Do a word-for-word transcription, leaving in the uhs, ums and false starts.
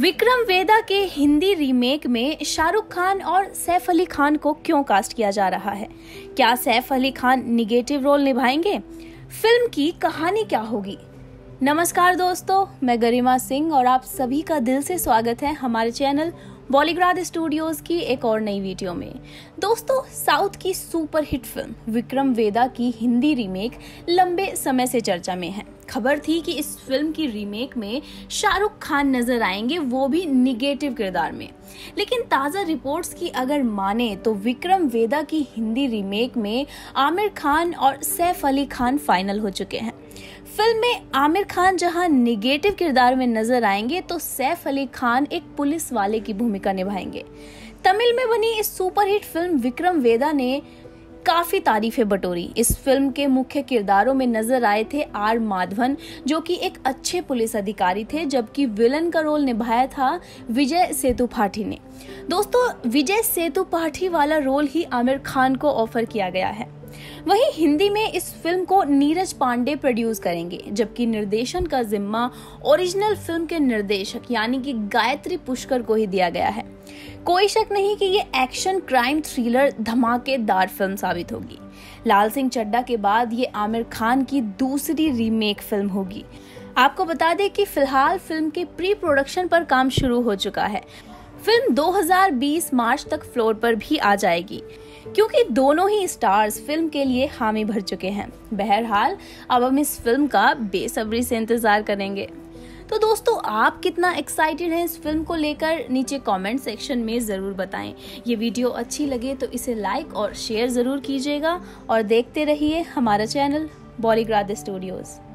विक्रम वेदा के हिंदी रीमेक में शाहरुख खान और सैफ अली खान को क्यों कास्ट किया जा रहा है? क्या सैफ अली खान निगेटिव रोल निभाएंगे? फिल्म की कहानी क्या होगी? नमस्कार दोस्तों, मैं गरिमा सिंह और आप सभी का दिल से स्वागत है हमारे चैनल बॉलीग्राड स्टूडियोज की एक और नई वीडियो में। दोस्तों, साउथ की सुपरहिट फिल्म विक्रम वेदा की हिंदी रीमेक लंबे समय से चर्चा में है। खबर थी कि इस फिल्म की रीमेक में शाहरुख खान नजर आएंगे, वो भी निगेटिव किरदार में। लेकिन ताज़ा रिपोर्ट्स की अगर माने तो विक्रम वेदा की हिंदी रीमेक में आमिर खान और सैफ अली खान फाइनल हो चुके हैं। फिल्म में आमिर खान जहां निगेटिव किरदार में नजर आएंगे तो सैफ अली खान एक पुलिस वाले की भूमिका निभाएंगे। तमिल में बनी इस सुपरहिट फिल्म विक्रम वेदा ने काफ़ी तारीफें बटोरी। इस फिल्म के मुख्य किरदारों में नजर आए थे आर माधवन, जो कि एक अच्छे पुलिस अधिकारी थे, जबकि विलन का रोल निभाया था विजय सेतुपाठी ने। दोस्तों, विजय सेतुपाठी वाला रोल ही आमिर खान को ऑफर किया गया है। वहीं हिंदी में इस फिल्म को नीरज पांडे प्रोड्यूस करेंगे, जबकि निर्देशन का जिम्मा ओरिजिनल फिल्म के निर्देशक यानी कि गायत्री पुष्कर को ही दिया गया है। कोई शक नहीं कि ये एक्शन क्राइम थ्रिलर धमाकेदार फिल्म साबित होगी। लाल सिंह चड्डा के बाद ये आमिर खान की दूसरी रीमेक फिल्म होगी। आपको बता दें कि फिलहाल फिल्म के प्री प्रोडक्शन पर काम शुरू हो चुका है। फिल्म दो हज़ार बीस मार्च तक फ्लोर पर भी आ जाएगी, क्योंकि दोनों ही स्टार्स फिल्म के लिए हामी भर चुके हैं। बहरहाल, अब हम इस फिल्म का बेसब्री से इंतजार करेंगे। तो दोस्तों, आप कितना एक्साइटेड हैं इस फिल्म को लेकर, नीचे कमेंट सेक्शन में ज़रूर बताएं। ये वीडियो अच्छी लगे तो इसे लाइक और शेयर ज़रूर कीजिएगा और देखते रहिए हमारा चैनल बॉलीग्राड स्टूडियोज।